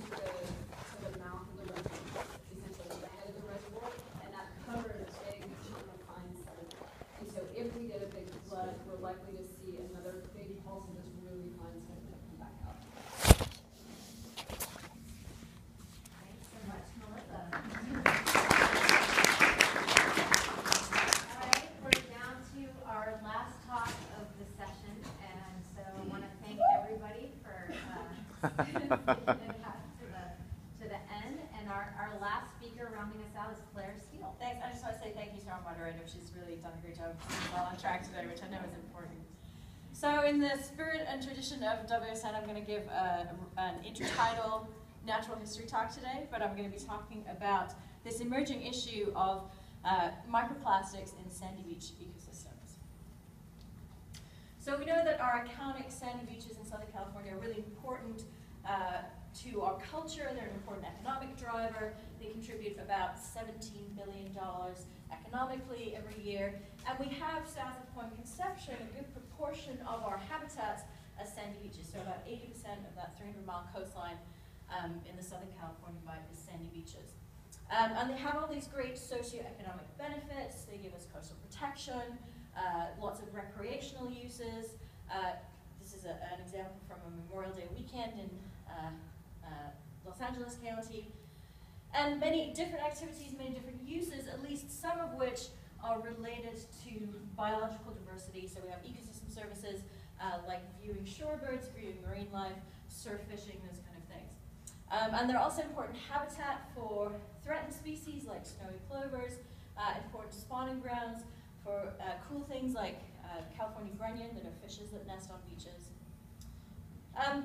to the mouth of the reservoir, essentially the head of the reservoir, and that covers a channel fine sediment. And so if we get a big flood, we're likely to see another big pulse of this really fine sediment come back up. Thanks so much, Melissa. All right, we're down to our last talk of the session, and so I want to thank everybody for to the end, and our last speaker rounding us out is Claire Steele. Thanks. I just want to say thank you to our moderator. She's really done a great job keeping us all on track today, which I know is important. So in the spirit and tradition of WSN, I'm going to give an intertidal natural history talk today, but I'm going to be talking about this emerging issue of microplastics in sandy beach ecosystems. So we know that our iconic sandy beaches in Southern California are really important to our culture. They're an important economic driver. They contribute about $17 billion economically every year. And we have south of Point Conception a good proportion of our habitats as sandy beaches. So about 80% of that 300-mile coastline in the Southern California Bight is sandy beaches. And they have all these great socioeconomic benefits. They give us coastal protection. Lots of recreational uses. This is an example from a Memorial Day weekend in Los Angeles County. And many different activities, many different uses, at least some of which are related to biological diversity. So we have ecosystem services like viewing shorebirds, viewing marine life, surf fishing, those kind of things. And they're also important habitat for threatened species like snowy plovers, important spawning grounds, for cool things like California grunion, that are fishes that nest on beaches.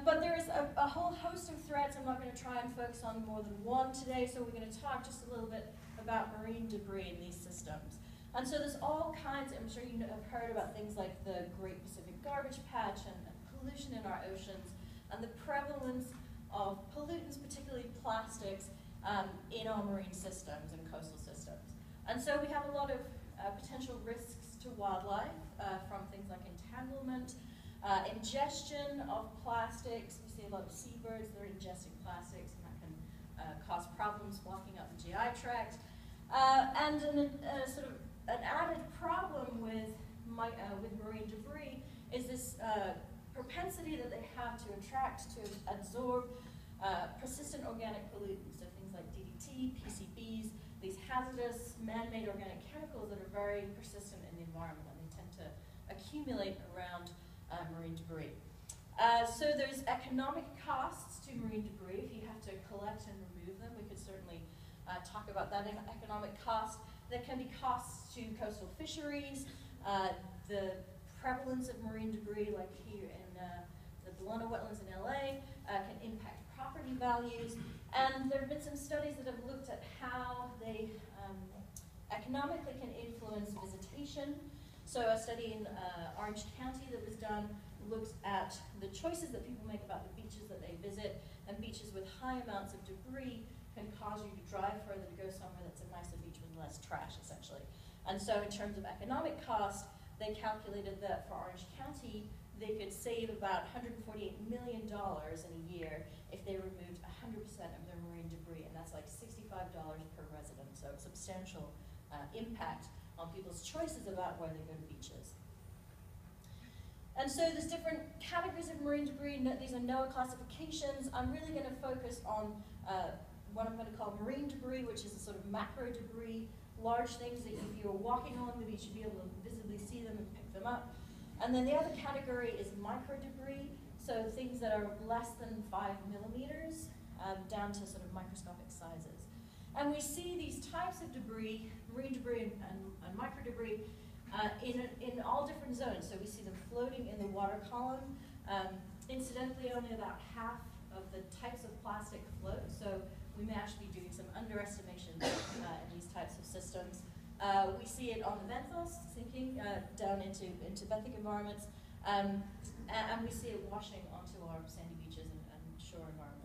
But there is a whole host of threats. I'm not going to try and focus on more than one today, so we're going to talk just a little bit about marine debris in these systems. And so there's all kinds, I'm sure you have heard about things like the Great Pacific Garbage Patch and pollution in our oceans, and the prevalence of pollutants, particularly plastics, in our marine systems and coastal systems. And so we have a lot of potential risks to wildlife from things like entanglement, ingestion of plastics. We see a lot of seabirds that are ingesting plastics, and that can cause problems blocking up the GI tract. And sort of an added problem with marine debris is this propensity that they have to attract, to absorb persistent organic pollutants, so things like DDT, PCBs, these hazardous man-made organic chemicals that are very persistent in the environment, and they tend to accumulate around marine debris. So there's economic costs to marine debris. If you have to collect and remove them, we could certainly talk about that economic cost. There can be costs to coastal fisheries, the prevalence of marine debris, like here in the Ballona wetlands in LA, can impact property values. And there have been some studies that have looked at how they economically can influence visitation. So a study in Orange County that was done looked at the choices that people make about the beaches that they visit, and beaches with high amounts of debris can cause you to drive further to go somewhere that's a nicer beach with less trash, essentially. And so in terms of economic cost, they calculated that for Orange County, they could save about $148 million in a year if they removed 100% of their marine debris, and that's like $65 per resident, so a substantial impact on people's choices about where they go to beaches. And so there's different categories of marine debris. These are NOAA classifications. I'm really going to focus on what I'm going to call marine debris, which is a sort of macro debris, large things that if you were walking on, maybe you should be able to visibly see them and pick them up. And then the other category is micro debris, so things that are less than 5 millimeters, down to sort of microscopic sizes. And we see these types of debris, marine debris and micro debris, in all different zones. So we see them floating in the water column. Incidentally, only about half of the types of plastic float, so we may actually be doing some underestimation in these types of systems. We see it on the benthos, sinking down into benthic environments, and we see it washing onto our sandy beaches and shore environments.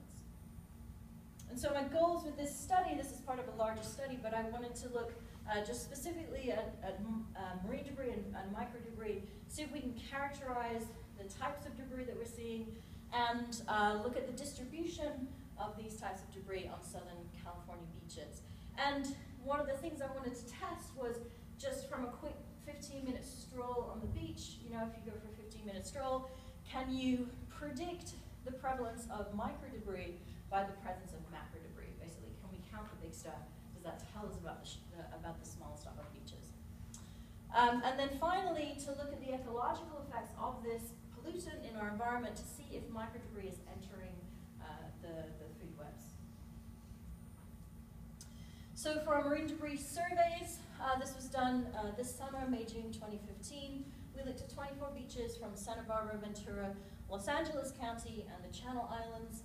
And so my goals with this study, this is part of a larger study, but I wanted to look just specifically at marine debris and micro debris, see if we can characterize the types of debris that we're seeing, and look at the distribution of these types of debris on Southern California beaches. And one of the things I wanted to test was just from a quick 15-minute stroll on the beach, you know, if you go for a 15-minute stroll, can you predict the prevalence of microdebris by the presence of macrodebris? Basically, can we count the big stuff? Does that tell us about the small stuff on beaches? And then finally, to look at the ecological effects of this pollutant in our environment to see if microdebris is entering the food webs. So for our marine debris surveys, this was done this summer, May, June 2015. We looked at 24 beaches from Santa Barbara, Ventura, Los Angeles County, and the Channel Islands.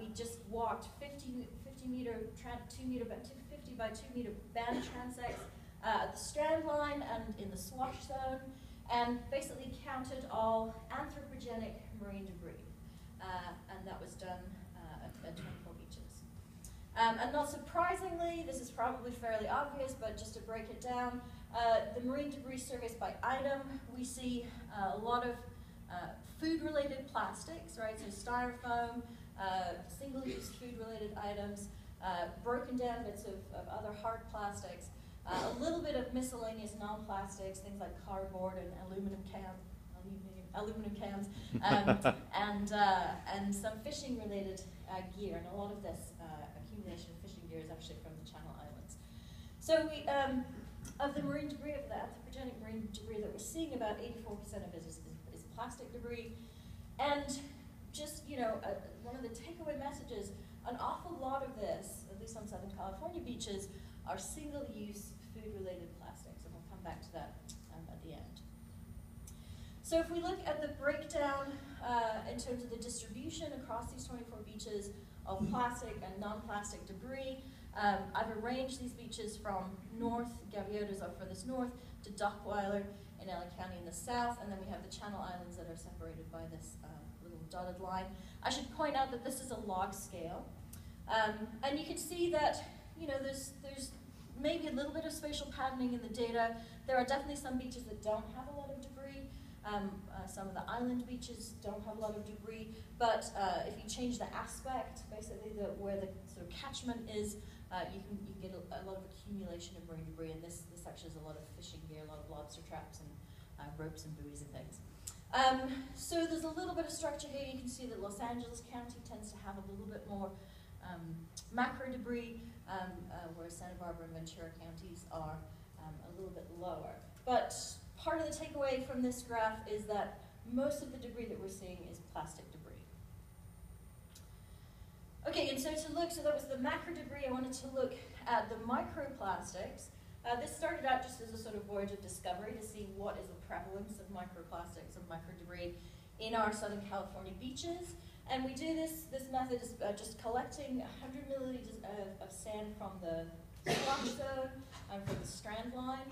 We just walked 50 by 2 meter band transects at the strand line and in the swash zone, and basically counted all anthropogenic marine debris. And that was done at 24 beaches. And not surprisingly, this is probably fairly obvious, but just to break it down, the marine debris surveys by item, we see a lot of food-related plastics, right? So styrofoam, single-use food-related items, broken down bits of other hard plastics, a little bit of miscellaneous non-plastics, things like cardboard and aluminum cans, and some fishing-related gear, and a lot of this accumulation of fishing gear is actually from the Channel Islands. So we, of the marine debris, of the anthropogenic marine debris that we're seeing, about 84% of it is plastic debris, and just, you know, one of the takeaway messages, an awful lot of this, at least on Southern California beaches, are single-use food-related plastics, and we'll come back to that at the end. So if we look at the breakdown in terms of the distribution across these 24 beaches of plastic and non-plastic debris, I've arranged these beaches from north, Gaviotas are furthest north, to Dockweiler in LA County in the south, and then we have the Channel Islands that are separated by this little dotted line. I should point out that this is a log scale, and you can see that, you know, there's maybe a little bit of spatial patterning in the data. There are definitely some beaches that don't have a lot of debris. Some of the island beaches don't have a lot of debris, but if you change the aspect, basically where the sort of catchment is, you can get a lot of accumulation of marine debris, and this actually is a lot of fishing gear, a lot of lobster traps and ropes and buoys and things. So there's a little bit of structure here. You can see that Los Angeles County tends to have a little bit more macro debris, whereas Santa Barbara and Ventura counties are a little bit lower. But part of the takeaway from this graph is that most of the debris that we're seeing is plastic debris. Okay, and so to look, so that was the macro debris, I wanted to look at the microplastics. This started out just as a sort of voyage of discovery to see what is the prevalence of microplastics and microdebris in our Southern California beaches. And we do this method is just collecting 100 milliliters of sand from the splash zone and from the strand line.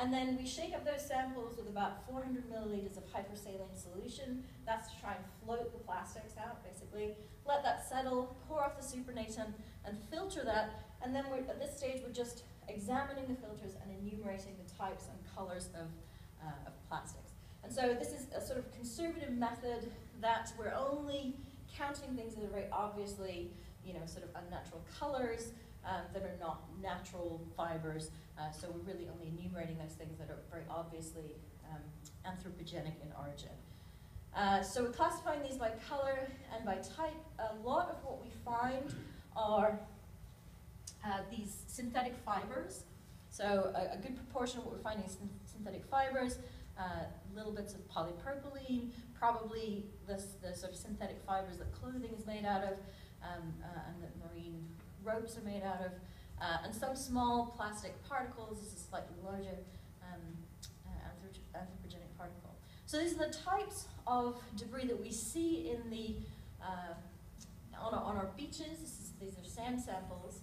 And then we shake up those samples with about 400 milliliters of hypersaline solution. That's to try and float the plastics out, basically. Let that settle, pour off the supernatant, and filter that. And then at this stage, we're just examining the filters and enumerating the types and colors of plastics. And so this is a sort of conservative method that we're only counting things that are very obviously, you know, sort of unnatural colors, that are not natural fibers, so we're really only enumerating those things that are very obviously anthropogenic in origin. So we're classifying these by color and by type. A lot of what we find are these synthetic fibers. So a good proportion of what we're finding is synthetic fibers, little bits of polypropylene, probably the sort of synthetic fibers that clothing is made out of, and that marine ropes are made out of, and some small plastic particles. This is a slightly larger anthropogenic particle. So these are the types of debris that we see in the on our beaches. These are sand samples,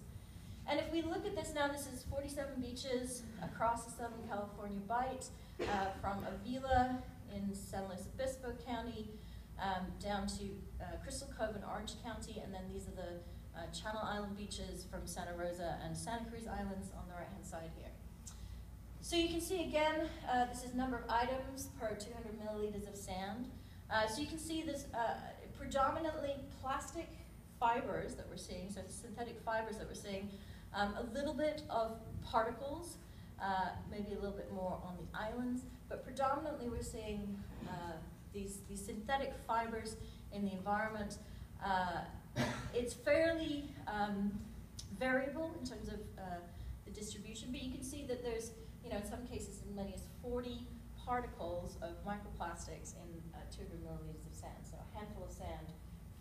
and if we look at this now, this is 47 beaches across the Southern California Bight, from Avila in San Luis Obispo County down to Crystal Cove in Orange County, and then these are the Channel Island beaches from Santa Rosa and Santa Cruz Islands on the right-hand side here. So you can see again, this is number of items per 200 milliliters of sand. So you can see this predominantly plastic fibers that we're seeing, so synthetic fibers that we're seeing, a little bit of particles, maybe a little bit more on the islands, but predominantly we're seeing these synthetic fibers in the environment. It's fairly variable in terms of the distribution, but you can see that there's, in some cases as many as 40 particles of microplastics in 200 milliliters of sand. So a handful of sand,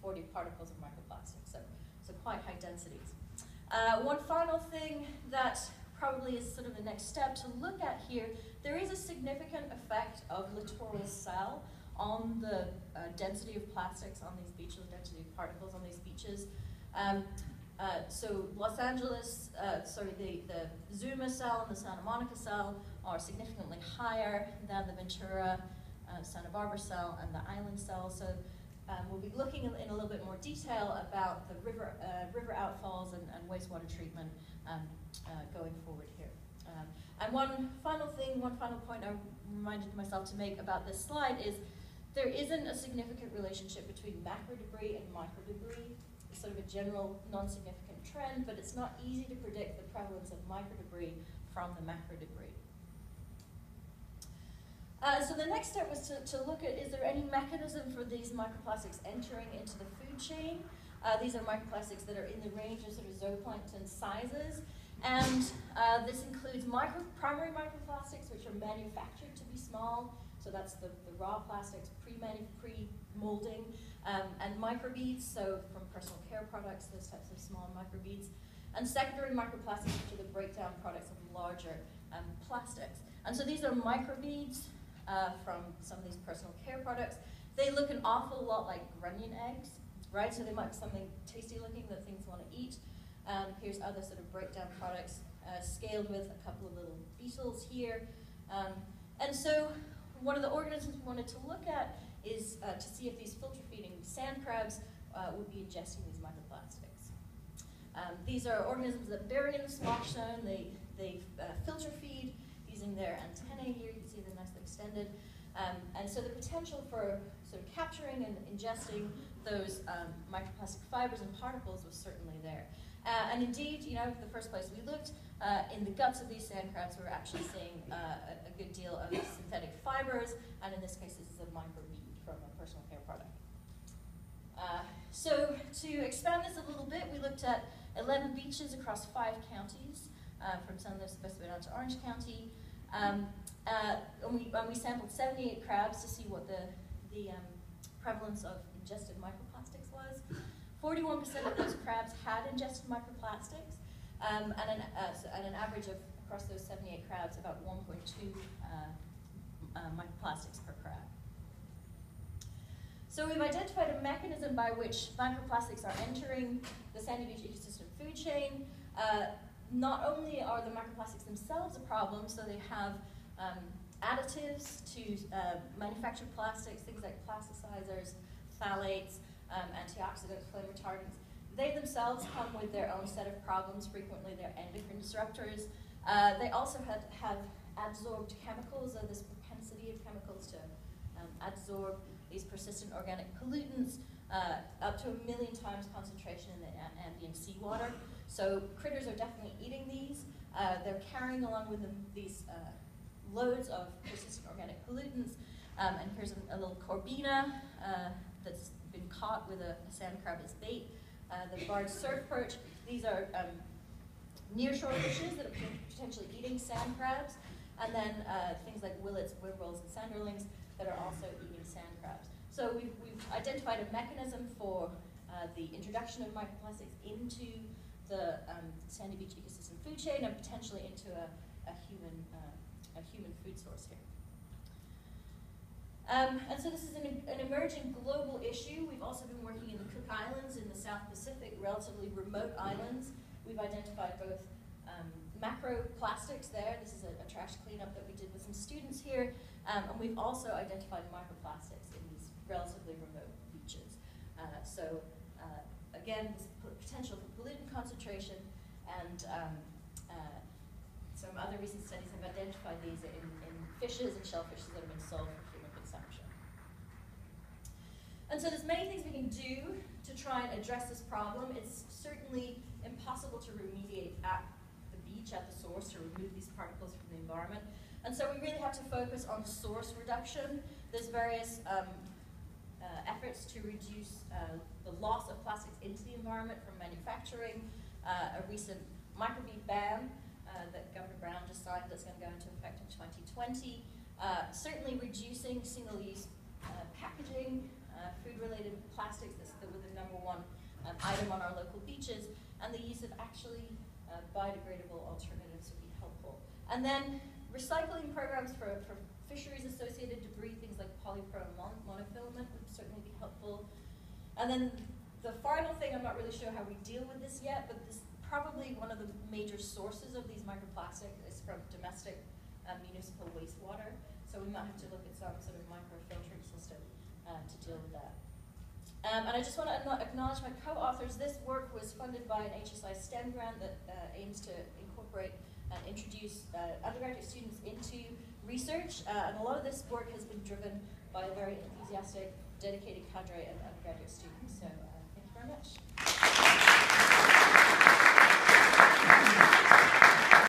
40 particles of microplastics. So quite high densities. One final thing that probably is sort of the next step to look at here, there is a significant effect of littoral cell on the density of plastics on these beaches, density of particles on these beaches. So Los Angeles, the Zuma cell and the Santa Monica cell are significantly higher than the Ventura, Santa Barbara cell and the island cell. So we'll be looking in a little bit more detail about the river outfalls and wastewater treatment going forward here. And one final thing, one final point I reminded myself to make about this slide is there isn't a significant relationship between macro debris and micro debris. It's sort of a general, non-significant trend, but it's not easy to predict the prevalence of micro debris from the macro debris. So the next step was to look at, is there any mechanism for these microplastics entering into the food chain? These are microplastics that are in the range of sort of zooplankton sizes. And this includes primary microplastics, which are manufactured to be small. So that's the raw plastics, pre-molding, and microbeads, so from personal care products, those types of small microbeads. And secondary microplastics, which are the breakdown products of larger plastics. And so these are microbeads from some of these personal care products. They look an awful lot like grunion eggs, right? So they might be something tasty looking that things want to eat. Here's other sort of breakdown products scaled with a couple of little beetles here. And so one of the organisms we wanted to look at is to see if these filter feeding sand crabs would be ingesting these microplastics. These are organisms that bury in the smock zone. They filter feed using their antennae here. You can see they're nicely extended. And so the potential for sort of capturing and ingesting those microplastic fibers and particles was certainly there. And indeed, the first place we looked, in the guts of these sand crabs, we were actually seeing a good deal of synthetic fibers, and in this case, this is a microbead from a personal care product. So to expand this a little bit, we looked at 11 beaches across 5 counties, from San Luis Obispo down to Orange County, and we sampled 78 crabs to see what the prevalence of ingested microplastics was. 41% of those crabs had ingested microplastics, and an average of, across those 78 crabs, about 1.2 microplastics per crab. So we've identified a mechanism by which microplastics are entering the Sandy Beach ecosystem food chain. Not only are the microplastics themselves a problem, so they have additives to manufactured plastics, things like plasticizers, phthalates, antioxidants, flame retardants. They themselves come with their own set of problems. Frequently, they're endocrine disruptors. They also have adsorbed chemicals, so this propensity of chemicals to adsorb these persistent organic pollutants, up to 1 million times concentration in the ambient seawater. So critters are definitely eating these. They're carrying along with them these loads of persistent organic pollutants. And here's a little corbina that's been caught with a sand crab as bait. The barred surf perch, these are nearshore fishes that are potentially eating sand crabs. And then things like willets, whipworls, and sanderlings that are also eating sand crabs. So we've identified a mechanism for the introduction of microplastics into the Sandy Beach ecosystem food chain and potentially into a human food source here. And so this is an emerging global issue. We've also been working in the Cook Islands, in the South Pacific, relatively remote islands. We've identified both macroplastics there. This is a trash cleanup that we did with some students here. And we've also identified microplastics in these relatively remote beaches. Again, this potential for pollutant concentration, and some other recent studies have identified these in fishes and shellfishes that have been sold for human consumption. And so there's many things we can do to try and address this problem. It's certainly impossible to remediate at the beach, at the source, to remove these particles from the environment. And so we really have to focus on source reduction. There's various efforts to reduce the loss of plastics into the environment from manufacturing. A recent microbead ban that Governor Brown just signed that's going to go into effect in 2020. Certainly reducing single-use packaging, food-related plastics, that's the number one item on our local beaches, and the use of actually biodegradable alternatives would be helpful. And then recycling programs for fisheries-associated debris, things like polypropylene monofilament would certainly be helpful. And then the final thing, I'm not really sure how we deal with this yet, but this probably one of the major sources of these microplastics is from domestic municipal wastewater. So we might have to look at some sort of microfiltering system to deal with that. And I just want to acknowledge my co-authors. This work was funded by an HSI STEM grant that aims to incorporate and introduce undergraduate students into research. And a lot of this work has been driven by a very enthusiastic, dedicated cadre of undergraduate students. So thank you very much.